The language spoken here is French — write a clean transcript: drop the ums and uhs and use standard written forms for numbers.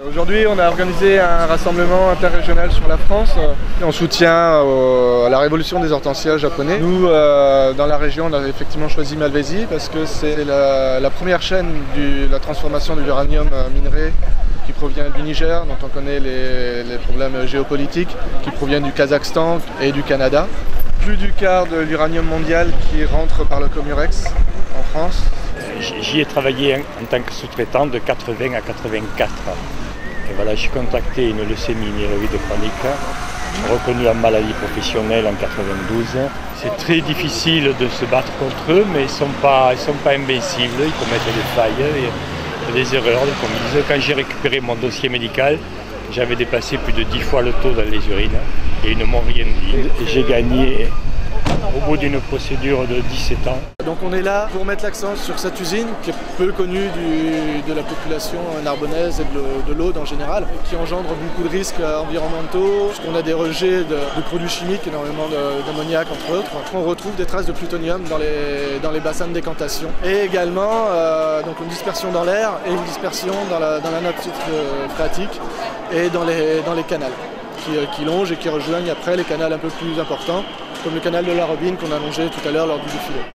Aujourd'hui, on a organisé un rassemblement interrégional sur la France en soutien à la révolution des hortensias japonais. Nous, dans la région, on a effectivement choisi Malvézy parce que c'est la première chaîne de la transformation de l'uranium minerai qui provient du Niger, dont on connaît les problèmes géopolitiques, qui proviennent du Kazakhstan et du Canada. Plus du quart de l'uranium mondial qui rentre par le Comurhex en France. J'y ai travaillé en tant que sous-traitant de 80 à 84. Et voilà, j'ai contacté une leucémie myéloïde chronique, reconnue en maladie professionnelle en 92. C'est très difficile de se battre contre eux, mais ils ne sont pas invincibles, ils commettent des failles, et des erreurs, des commises. Quand j'ai récupéré mon dossier médical, j'avais dépassé plus de 10 fois le taux dans les urines, et ils ne m'ont rien dit. J'ai gagné au bout d'une procédure de 17 ans. Donc on est là pour mettre l'accent sur cette usine qui est peu connue de la population narbonnaise et de l'Aude en général, qui engendre beaucoup de risques environnementaux, parce qu'on a des rejets de produits chimiques, énormément d'ammoniac entre autres. On retrouve des traces de plutonium dans les bassins de décantation. Et également donc une dispersion dans l'air et une dispersion dans la nappe phréatique et dans les canals qui longent et qui rejoignent après les canaux un peu plus importants, comme le canal de la Robine qu'on a longé tout à l'heure lors du défilé.